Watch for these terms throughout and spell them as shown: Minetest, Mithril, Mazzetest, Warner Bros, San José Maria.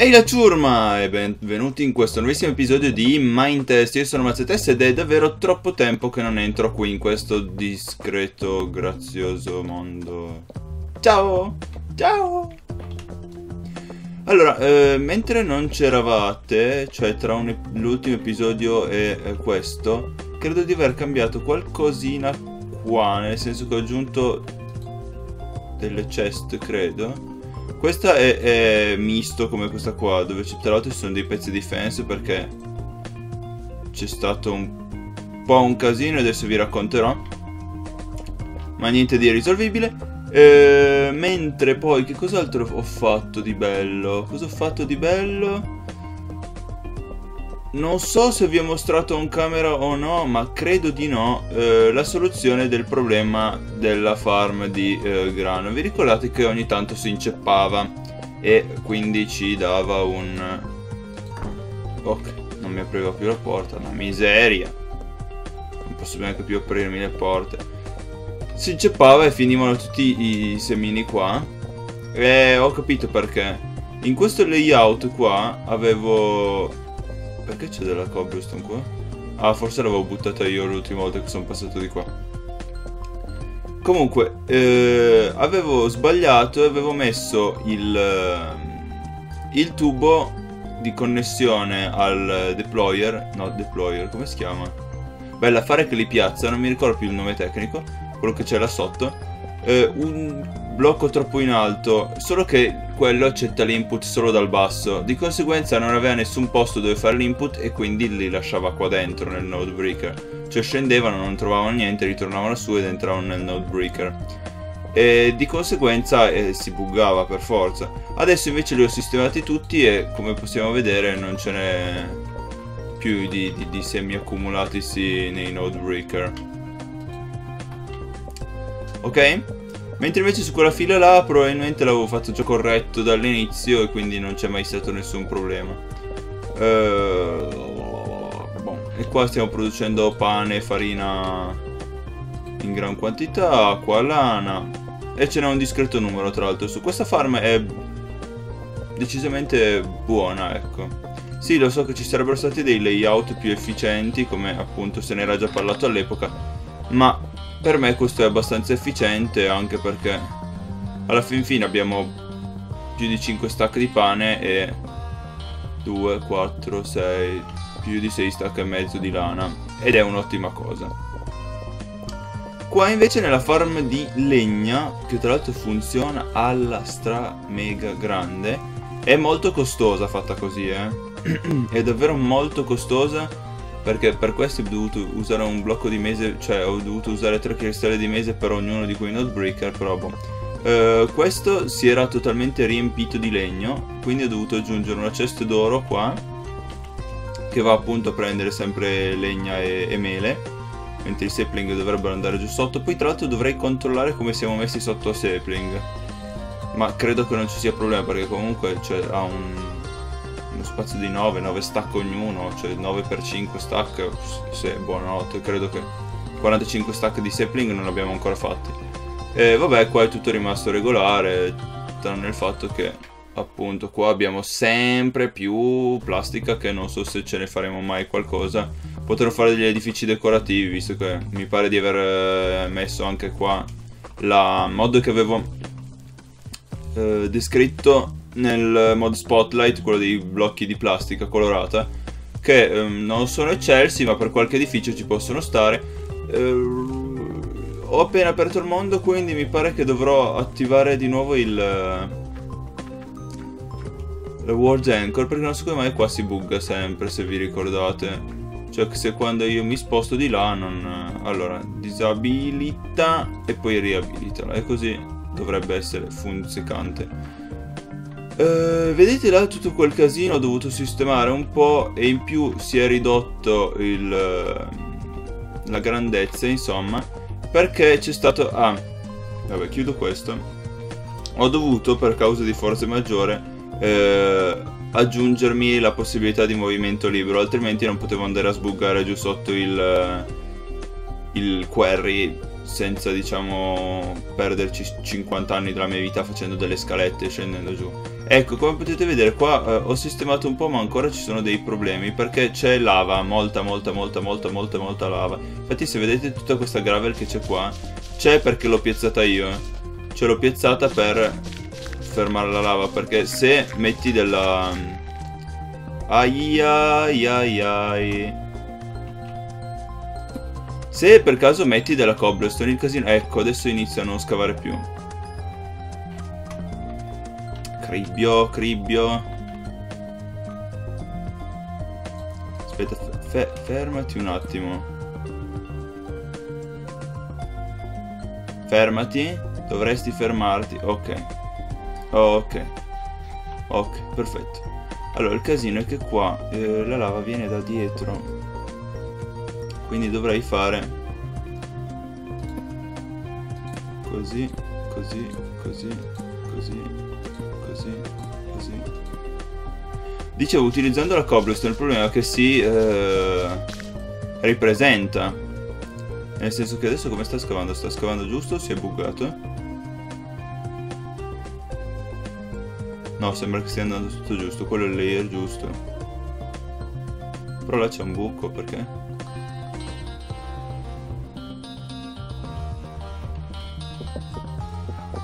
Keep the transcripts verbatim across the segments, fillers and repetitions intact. Ehi la ciurma e benvenuti in questo nuovissimo episodio di Minetest. Io sono Mazzetest ed è davvero troppo tempo che non entro qui in questo discreto, grazioso mondo. Ciao! Ciao! Allora, eh, mentre non c'eravate, cioè tra l'ultimo episodio e eh, questo, credo di aver cambiato qualcosina qua, nel senso che ho aggiunto delle chest, credo. Questa è, è misto come questa qua, dove tra l'altro ci sono dei pezzi di fence perché c'è stato un po' un casino, adesso vi racconterò, ma niente di irrisolvibile. E mentre poi che cos'altro ho fatto di bello? Cosa ho fatto di bello? Non so se vi ho mostrato on camera o no, ma credo di no, eh, la soluzione del problema della farm di eh, grano. Vi ricordate che ogni tanto si inceppava e quindi ci dava un... Ok, non mi apriva più la porta, una miseria. Non posso neanche più aprirmi le porte. Si inceppava e finivano tutti i semini qua. E ho capito perché. In questo layout qua avevo... Perché c'è della cobblestone qua? Ah, forse l'avevo buttata io l'ultima volta che sono passato di qua. Comunque, eh, avevo sbagliato e avevo messo il, il tubo di connessione al deployer. No, deployer, come si chiama? Beh, l'affare che li piazza, non mi ricordo più il nome tecnico, quello che c'è là sotto. Eh, un... blocco troppo in alto, solo che quello accetta l'input solo dal basso, di conseguenza non aveva nessun posto dove fare l'input e quindi li lasciava qua dentro nel node breaker, cioè scendevano, non trovavano niente, ritornavano su ed entravano nel node breaker e di conseguenza eh, si buggava per forza. Adesso invece li ho sistemati tutti e come possiamo vedere non ce n'è più di, di, di semi accumulatisi nei node breaker, ok? Mentre invece su quella fila là probabilmente l'avevo fatto già corretto dall'inizio e quindi non c'è mai stato nessun problema. Uh, bon. E qua stiamo producendo pane e farina in gran quantità, qua lana. E ce n'è un discreto numero tra l'altro. Su questa farm è decisamente buona, ecco. Sì, lo so che ci sarebbero stati dei layout più efficienti, come appunto se ne era già parlato all'epoca, ma... per me questo è abbastanza efficiente, anche perché alla fin fine abbiamo più di cinque stack di pane e due, quattro, sei, più di sei stack e mezzo di lana, ed è un'ottima cosa. Qua invece nella farm di legna, che tra l'altro funziona alla stra mega grande, è molto costosa fatta così, eh. È davvero molto costosa. Perché per questo ho dovuto usare un blocco di mese, cioè ho dovuto usare tre cristalli di mese per ognuno di quei node breaker, però boh. Eh, questo si era totalmente riempito di legno, quindi ho dovuto aggiungere una cesta d'oro qua, che va appunto a prendere sempre legna e, e mele, mentre i sapling dovrebbero andare giù sotto. Poi tra l'altro dovrei controllare come siamo messi sotto a sapling, ma credo che non ci sia problema perché comunque cioè, ha un... uno spazio di nove, nove stack ognuno, cioè nove per cinque stack, se buonanotte, credo che quarantacinque stack di sapling non l'abbiamo ancora fatti. E vabbè, qua è tutto rimasto regolare, tranne il fatto che appunto qua abbiamo sempre più plastica che non so se ce ne faremo mai qualcosa. Potrò fare degli edifici decorativi, visto che mi pare di aver messo anche qua la mod che avevo eh, descritto nel mod spotlight, quello dei blocchi di plastica colorata che ehm, non sono eccelsi ma per qualche edificio ci possono stare. Ehm, ho appena aperto il mondo, quindi mi pare che dovrò attivare di nuovo il eh, World Anchor, perché non so come mai qua si bugga sempre, se vi ricordate, cioè che se quando io mi sposto di là non... Allora, disabilita e poi riabilitala e così dovrebbe essere funzionante. Uh, vedete là tutto quel casino, ho dovuto sistemare un po' e in più si è ridotto il, uh, la grandezza, insomma, perché c'è stato... Ah, vabbè, chiudo questo. Ho dovuto, per causa di forza maggiore, uh, aggiungermi la possibilità di movimento libero, altrimenti non potevo andare a sbuggare giù sotto il, uh, il query senza, diciamo, perderci cinquanta anni della mia vita facendo delle scalette e scendendo giù. Ecco, come potete vedere qua eh, ho sistemato un po', ma ancora ci sono dei problemi perché c'è lava, molta molta molta molta molta molta lava. Infatti se vedete tutta questa gravel che c'è qua, c'è perché l'ho piazzata io, eh. Cioè l'ho piazzata per fermare la lava, perché se metti della... ai ai ai ai... se per caso metti della cobblestone, il casino... Ecco, adesso inizia a non scavare più. Cribbio, cribbio. Aspetta, fe fermati un attimo. Fermati. Dovresti fermarti. Ok. Ok. Ok, perfetto. Allora, il casino è che qua eh, la lava viene da dietro. Quindi dovrei fare così, così, così, così, così, così. Dicevo, utilizzando la cobblestone il problema è che si eh, ripresenta. Nel senso che adesso come sta scavando? Sta scavando giusto? Si è buggato? No, sembra che stia andando tutto giusto. Quello è il layer giusto. Però là c'è un buco, perché?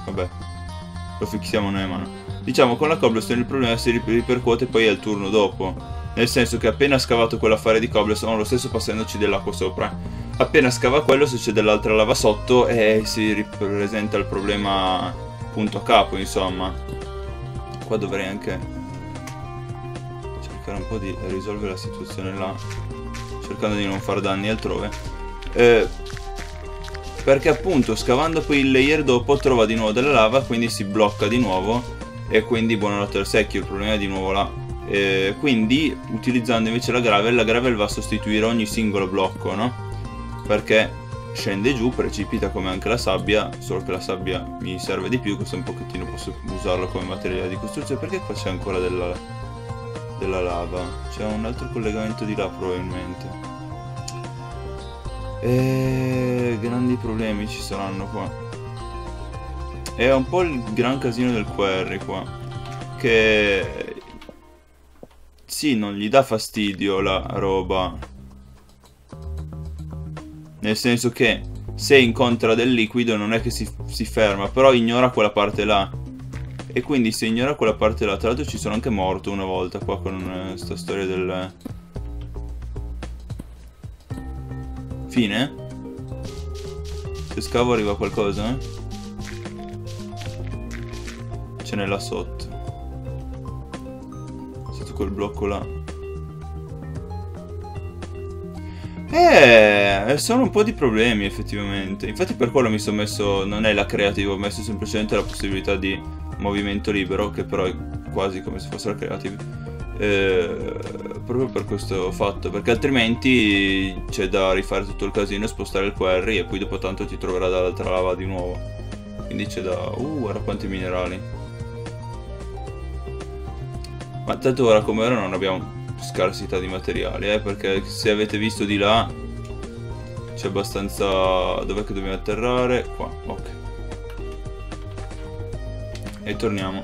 Vabbè, lo fixiamo noi a mano. Diciamo, con la cobblestone il problema si ripercuote poi al turno dopo. Nel senso che appena scavato quell'affare di cobblestone, lo stesso passandoci dell'acqua sopra, appena scava quello succede l'altra lava sotto e si ripresenta il problema punto a capo, insomma. Qua dovrei anche cercare un po' di risolvere la situazione là, cercando di non far danni altrove. Eh, Perché appunto scavando poi il layer dopo trova di nuovo della lava, quindi si blocca di nuovo e quindi buonanotte al secchio, il problema è di nuovo là. E quindi utilizzando invece la gravel, la gravel va a sostituire ogni singolo blocco, no? Perché scende giù, precipita come anche la sabbia, solo che la sabbia mi serve di più, questo un pochettino posso usarlo come materiale di costruzione. Perché qua c'è ancora della, della lava? C'è un altro collegamento di là probabilmente. E grandi problemi ci saranno qua. È un po' il gran casino del Q R qua, che sì, non gli dà fastidio la roba, nel senso che se incontra del liquido non è che si, si ferma, però ignora quella parte là. E quindi se ignora quella parte là, tra l'altro ci sono anche morto una volta qua con eh, sta storia del... Fine? Se scavo arriva qualcosa? Eh? Ce n'è là sotto. Sotto quel blocco là. Eh, sono un po' di problemi effettivamente. Infatti per quello mi sono messo, non è la creative, ho messo semplicemente la possibilità di movimento libero, che però è quasi come se fosse la creative. Eh, proprio per questo fatto, perché altrimenti c'è da rifare tutto il casino e spostare il Q R e poi dopo tanto ti troverà dall'altra lava di nuovo. Quindi c'è da... Uh, guarda quanti minerali. Ma tanto ora come ora non abbiamo scarsità di materiali, eh, perché se avete visto di là c'è abbastanza... Dov'è che dobbiamo atterrare? Qua, ok. E torniamo.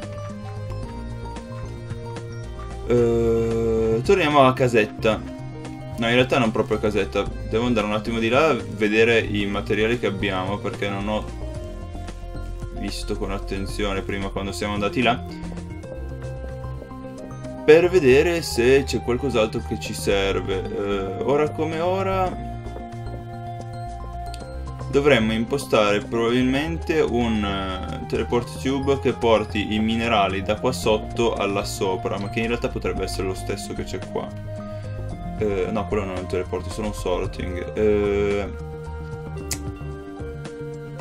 Uh, torniamo a casetta. No, in realtà non proprio a casetta. Devo andare un attimo di là a vedere i materiali che abbiamo, perché non ho visto con attenzione prima quando siamo andati là, per vedere se c'è qualcos'altro che ci serve. Uh, ora come ora dovremmo impostare probabilmente un teleport tube che porti i minerali da qua sotto a là sopra, ma che in realtà potrebbe essere lo stesso che c'è qua. Eh, no, quello non è un teleport, è solo un sorting. Eh,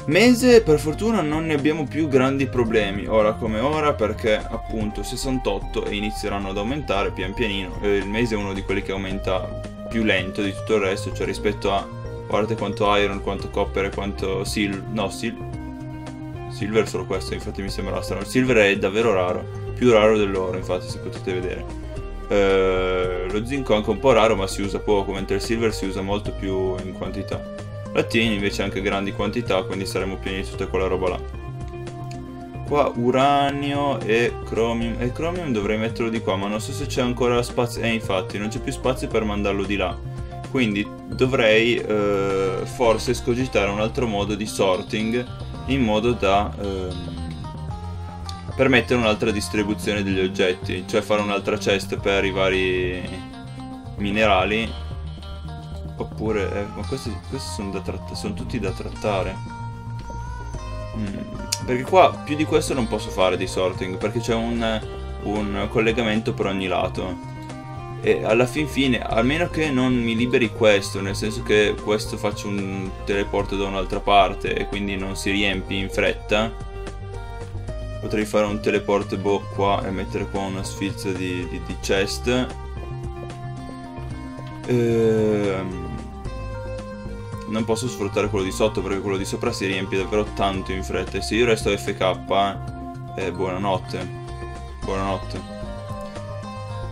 mese per fortuna non ne abbiamo più grandi problemi ora come ora, perché appunto sessantotto e inizieranno ad aumentare pian pianino. Eh, il mese è uno di quelli che aumenta più lento di tutto il resto, cioè rispetto a... Guardate quanto iron, quanto copper, quanto silver. No, sil silver solo questo, infatti mi sembra strano. Il silver è davvero raro, più raro dell'oro, infatti, se potete vedere. Eh, lo zinco è anche un po' raro, ma si usa poco, mentre il silver si usa molto più in quantità. Lattini invece anche grandi quantità, quindi saremo pieni di tutta quella roba là. Qua uranio e chromium. E chromium dovrei metterlo di qua, ma non so se c'è ancora spazio. Eh, infatti non c'è più spazio per mandarlo di là. Quindi dovrei eh, forse escogitare un altro modo di sorting, in modo da eh, permettere un'altra distribuzione degli oggetti, cioè fare un'altra chest per i vari minerali. Oppure eh, ma questi, questi sono, da tratta sono tutti da trattare, mm, perché qua più di questo non posso fare di sorting, perché c'è un, un collegamento per ogni lato. E alla fin fine, a meno che non mi liberi questo, nel senso che questo faccio un teleporto da un'altra parte e quindi non si riempie in fretta, potrei fare un teleporto boh qua e mettere qua una sfilza di, di, di chest. Ehm, non posso sfruttare quello di sotto, perché quello di sopra si riempie davvero tanto in fretta, e se io resto F K eh, buonanotte, buonanotte.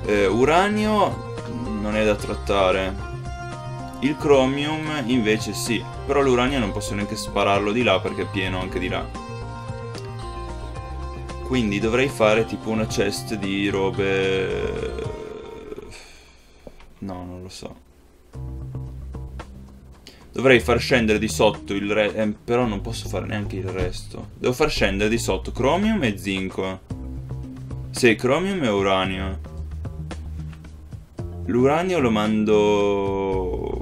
Eh, uranio non è da trattare, il chromium invece sì, però l'uranio non posso neanche spararlo di là perché è pieno anche di là, quindi dovrei fare tipo una chest di robe, no non lo so, dovrei far scendere di sotto il re... eh, però non posso fare neanche il resto, devo far scendere di sotto chromium e zinco, sì chromium e uranio. L'uranio lo mando...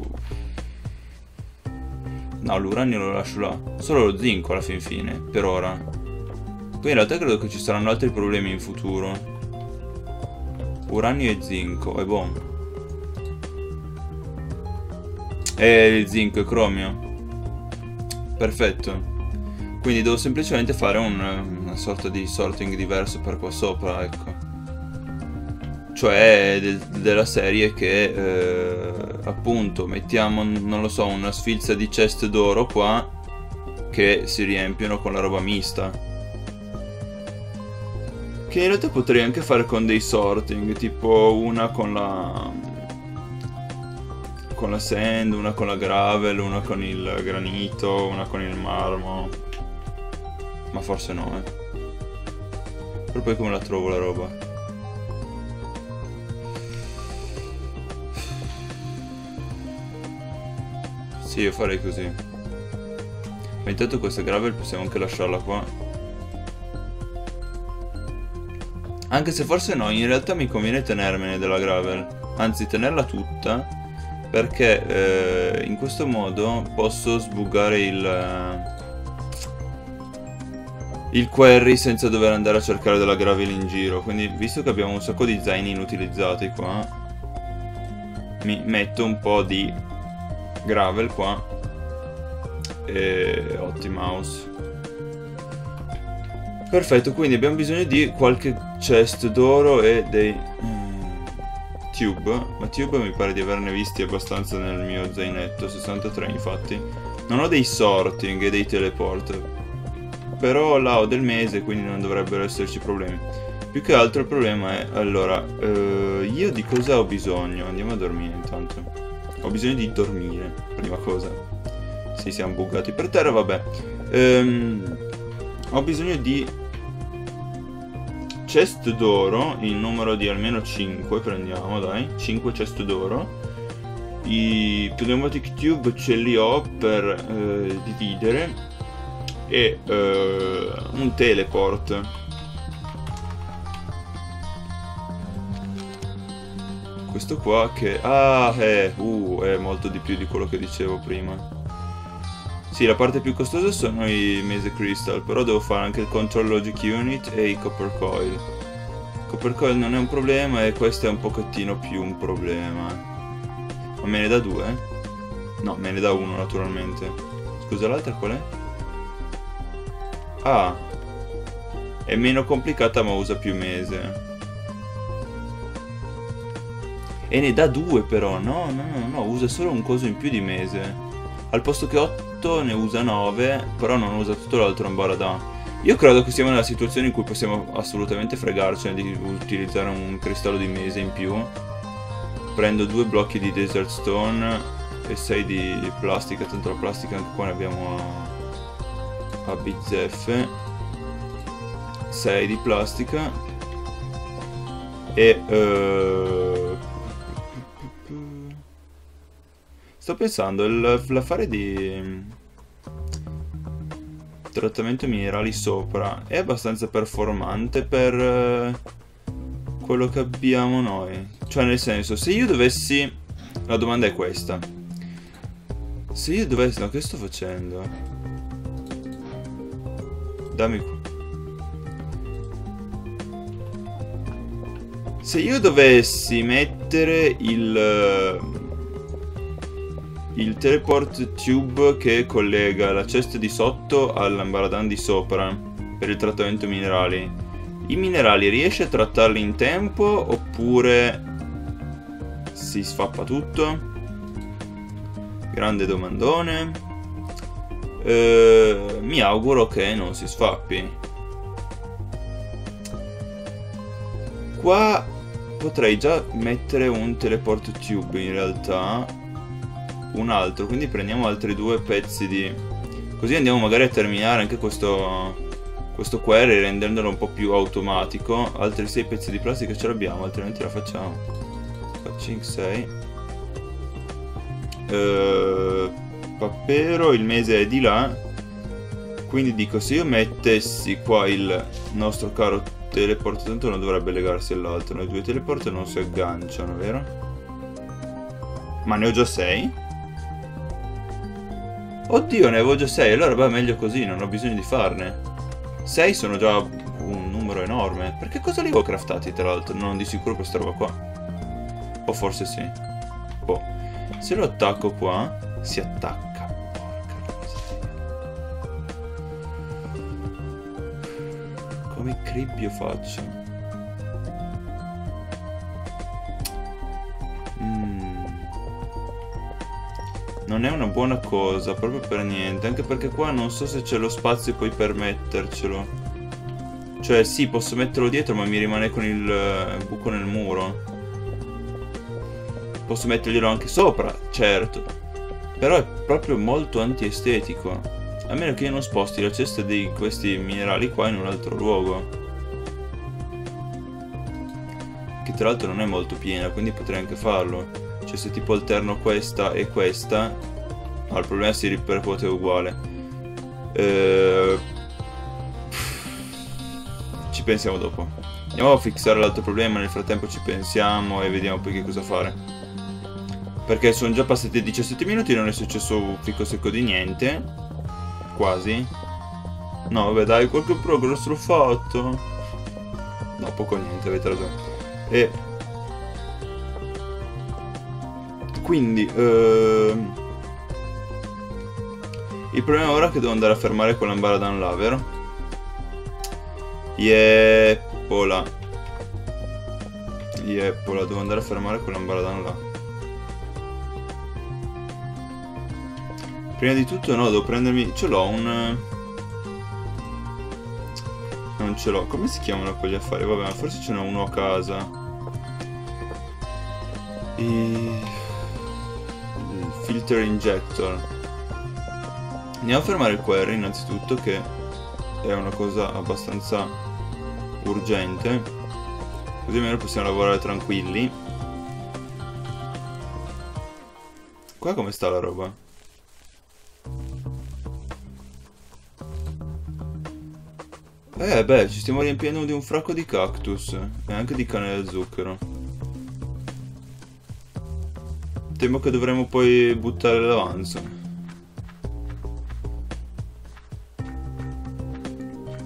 No, l'uranio lo lascio là. Solo lo zinco alla fin fine, per ora. Poi in realtà credo che ci saranno altri problemi in futuro. Uranio e zinco, è buono. E il zinco e cromio. Perfetto. Quindi devo semplicemente fare un, una sorta di sorting diverso per qua sopra, ecco. Cioè del, della serie che eh, appunto mettiamo, non lo so, una sfilza di chest d'oro qua che si riempiono con la roba mista, che in realtà potrei anche fare con dei sorting, tipo una con la con la sand, una con la gravel, una con il granito, una con il marmo, ma forse no, eh. Però poi come la trovo la roba? Sì, io farei così. Ma intanto questa gravel possiamo anche lasciarla qua. Anche se forse no, in realtà mi conviene tenermene della gravel. Anzi, tenerla tutta, perché eh, in questo modo posso sbuggare il il query senza dover andare a cercare della gravel in giro. Quindi, visto che abbiamo un sacco di zaini inutilizzati qua, mi metto un po' di gravel qua e Optimaus. Perfetto, quindi abbiamo bisogno di qualche chest d'oro e dei mm, tube, ma tube mi pare di averne visti abbastanza nel mio zainetto, sessantatré infatti. Non ho dei sorting e dei teleport, però là ho del mese, quindi non dovrebbero esserci problemi. Più che altro il problema è, allora, eh, io di cosa ho bisogno? Andiamo a dormire intanto. Ho bisogno di dormire, prima cosa. Sì, siamo buggati per terra, vabbè. Ehm, ho bisogno di chest d'oro, il numero di almeno cinque, prendiamo, dai. cinque chest d'oro. I pneumatic tube ce li ho per eh, dividere. E eh, un teleport. Questo qua che... Ah, eh, uh, è molto di più di quello che dicevo prima. Sì, la parte più costosa sono i Mese Crystal, però devo fare anche il Control Logic Unit e i Copper Coil. Copper Coil non è un problema e questo è un pochettino più un problema. Ma me ne dà due? No, me ne dà uno naturalmente. Scusa, l'altra qual è? Ah, è meno complicata ma usa più mese. E ne dà due però, no, no, no, no, usa solo un coso in più di mese. Al posto che otto ne usa nove, però non usa tutto l'altro ambaradà. Io credo che siamo nella situazione in cui possiamo assolutamente fregarcene di utilizzare un cristallo di mese in più. Prendo due blocchi di Desert Stone e sei di plastica, tanto la plastica anche qua ne abbiamo a, a bizzeffe. Sei di plastica e uh... sto pensando l'affare di trattamento minerali sopra è abbastanza performante per quello che abbiamo noi, cioè nel senso, se io dovessi, la domanda è questa, se io dovessi, no, che sto facendo? Dammi qui. Se io dovessi mettere il il teleport tube che collega la cesta di sotto all'ambaradan di sopra per il trattamento minerali, i minerali riesce a trattarli in tempo oppure si sfappa tutto? Grande domandone. Eh, mi auguro che non si sfappi. Qua potrei già mettere un teleport tube in realtà, un altro, quindi prendiamo altri due pezzi di, così andiamo magari a terminare anche questo questo query rendendolo un po' più automatico. Altri sei pezzi di plastica ce l'abbiamo, altrimenti la facciamo cinque sei. Eh, papero, il mese è di là, quindi dico, se io mettessi qua il nostro caro teleport, tanto non dovrebbe legarsi all'altro, i due teleport non si agganciano, vero? Ma ne ho già sei. Oddio, ne avevo già sei, allora va meglio così, non ho bisogno di farne. sei sono già un numero enorme. Perché cosa li ho craftati, tra l'altro? Non di sicuro questa roba qua. O forse sì. Boh. Se lo attacco qua, si attacca. Porca miseria. Come cribbio faccio? Mmm. Non è una buona cosa, proprio per niente. Anche perché qua non so se c'è lo spazio poi per mettercelo. Cioè sì, posso metterlo dietro, ma mi rimane con il buco nel muro. Posso metterglielo anche sopra, certo, però è proprio molto antiestetico. A meno che io non sposti la cesta di questi minerali qua in un altro luogo, che tra l'altro non è molto piena, quindi potrei anche farlo. Cioè se tipo alterno questa e questa, no, il problema si ripercuote uguale. eh... Ci pensiamo dopo. Andiamo a fixare l'altro problema, nel frattempo ci pensiamo e vediamo poi che cosa fare. Perché sono già passati diciassette minuti, non è successo un fico secco di niente. Quasi. No vabbè dai, qualche progresso l'ho fatto. No, poco niente, avete ragione. E... quindi ehm... il problema ora è che devo andare a fermare quell'ambaradan là, vero? Ieppola Ieppola, devo andare a fermare quell'ambaradan là. Prima di tutto no, devo prendermi... ce l'ho un... non ce l'ho, come si chiamano quegli affari? Vabbè, ma forse ce n'ho uno a casa. E... filter injector. Andiamo a fermare il query innanzitutto, che è una cosa abbastanza urgente, così almeno possiamo lavorare tranquilli. Qua come sta la roba? Eh beh, ci stiamo riempiendo di un fracco di cactus e anche di canne da zucchero. Temo che dovremmo poi buttare l'avanzo.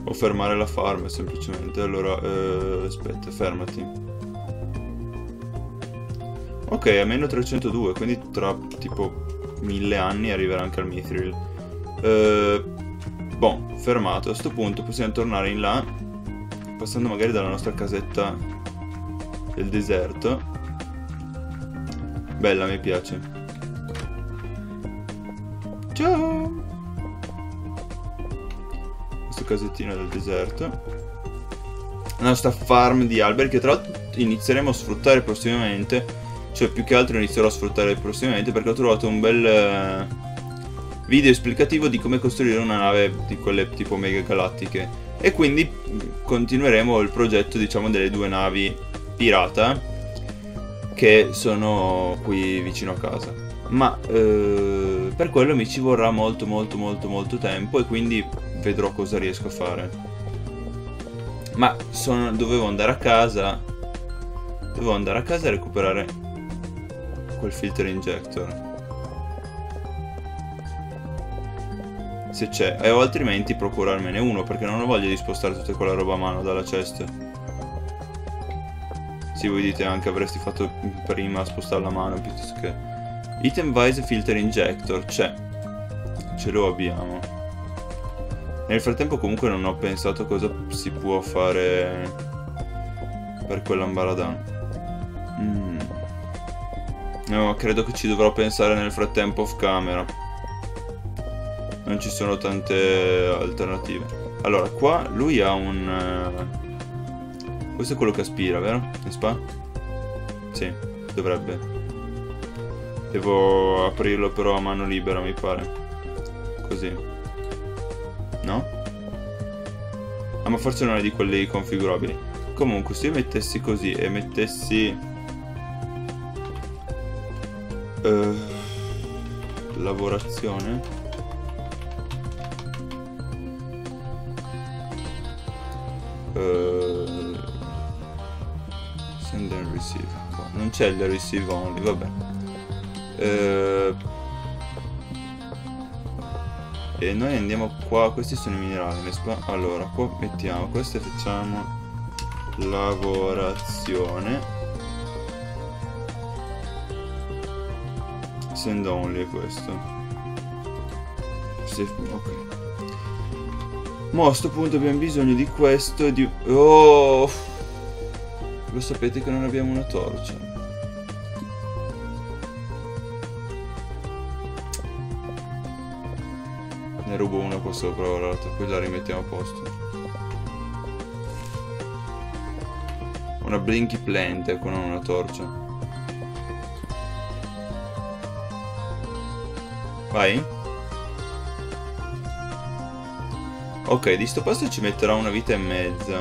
O fermare la farm semplicemente. Allora, eh, aspetta, fermati. Ok, a meno trecentodue, quindi tra tipo mille anni arriverà anche al Mithril. Eh, boh, fermato. A sto punto possiamo tornare in là, passando magari dalla nostra casetta del deserto. Bella, mi piace. Ciao! Questo casettino del deserto. La nostra farm di alberi, che tra l'altro inizieremo a sfruttare prossimamente. cioè più che altro inizierò a sfruttare prossimamente, perché ho trovato un bel video esplicativo di come costruire una nave di quelle tipo mega galattiche, e quindi continueremo il progetto, diciamo, delle due navi pirata che sono qui vicino a casa. Ma eh, per quello mi ci vorrà molto molto molto molto tempo, e quindi vedrò cosa riesco a fare. Ma sono, dovevo andare a casa Devo andare a casa e recuperare quel filter injector, se c'è, eh, o altrimenti procurarmene uno, perché non ho voglia di spostare tutta quella roba a mano dalla chest. Sì, voi dite anche avresti fatto prima a spostarla a mano piuttosto che... Item Wise Filter Injector c'è, ce lo abbiamo. Nel frattempo comunque non ho pensato cosa si può fare per quell'ambaradan. mm. No, credo che ci dovrò pensare nel frattempo off camera. Non ci sono tante alternative. Allora, qua lui ha un... questo è quello che aspira, vero? Spa? Sì, dovrebbe. Devo aprirlo però a mano libera, mi pare. Così. No? Ah, ma forse non è di quelli configurabili. Comunque, se io mettessi così e mettessi eh, lavorazione, eh, send and receive, non c'è il receive only, vabbè, eh, e noi andiamo qua. Questi sono i minerali, allora qua mettiamo questo e facciamo lavorazione send only, questo sì, ok. Ma a sto punto abbiamo bisogno di questo e di... oh, lo sapete che non abbiamo una torcia. Ne rubo una qua sopra, ora poi la rimettiamo a posto. Una blinky plant, ecco, non una torcia. Vai. Ok, di sto pasto ci metterà una vita e mezza.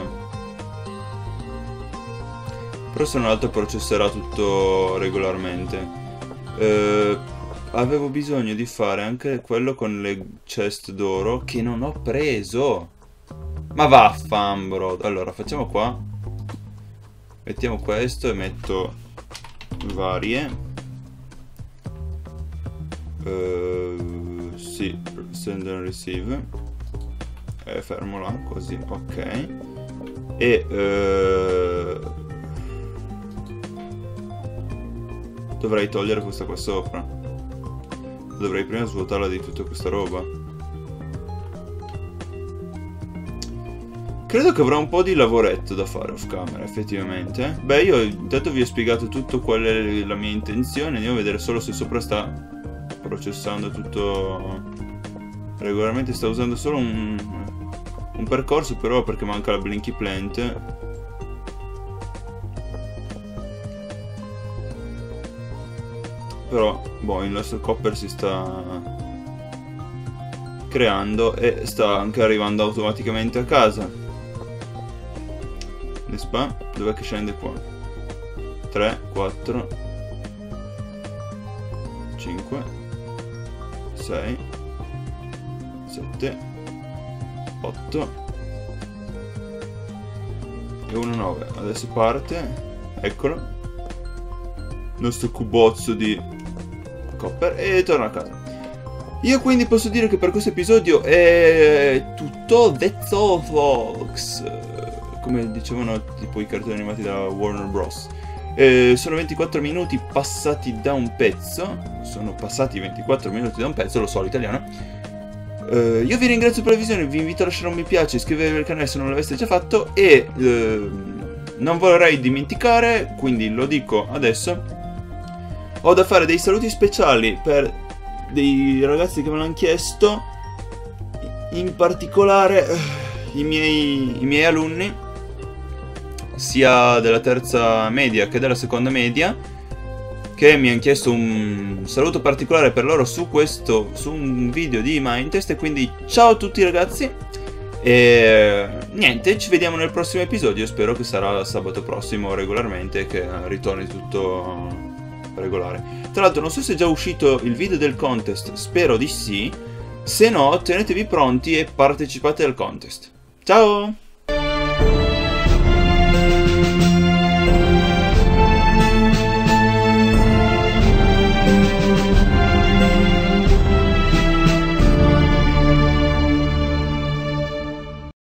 Però se non altro processerà tutto regolarmente. eh, Avevo bisogno di fare anche quello con le chest d'oro, che non ho preso. Ma vaffambro. Allora facciamo qua, mettiamo questo e metto varie. Uh, sì, send and receive. E fermo là, così, ok. E uh, dovrei togliere questa qua sopra. Dovrei prima svuotarla di tutta questa roba. Credo che avrò un po' di lavoretto da fare off camera, effettivamente. Beh, io intanto vi ho spiegato tutto qual è la mia intenzione. Andiamo a vedere solo se sopra sta processando tutto regolarmente. Sta usando solo un, un percorso, però, perché manca la blinky plant. Però, boh, il nostro copper si sta creando e sta anche arrivando automaticamente a casa. Spa, dov'è che scende qua? tre, quattro, cinque, sei, sette, otto e uno, nove. Adesso parte, eccolo, nostro cubozzo di copper e torna a casa. Io quindi posso dire che per questo episodio è tutto, that's all folks. Come dicevano tipo i cartoni animati da Warner Bros. Eh, sono ventiquattro minuti passati da un pezzo. Sono passati ventiquattro minuti da un pezzo, lo so, l'italiano. Eh, io vi ringrazio per la visione, vi invito a lasciare un mi piace, iscrivervi al canale se non l'aveste già fatto. E eh, non vorrei dimenticare, quindi lo dico adesso, ho da fare dei saluti speciali per dei ragazzi che me l'hanno chiesto. In particolare i miei, i miei alunni, sia della terza media che della seconda media, che mi hanno chiesto un saluto particolare per loro su questo, su un video di Minetest. E quindi ciao a tutti ragazzi, e niente, ci vediamo nel prossimo episodio. Spero che sarà sabato prossimo regolarmente, che ritorni tutto regolare. Tra l'altro non so se è già uscito il video del contest, spero di sì. Se no, tenetevi pronti e partecipate al contest. Ciao!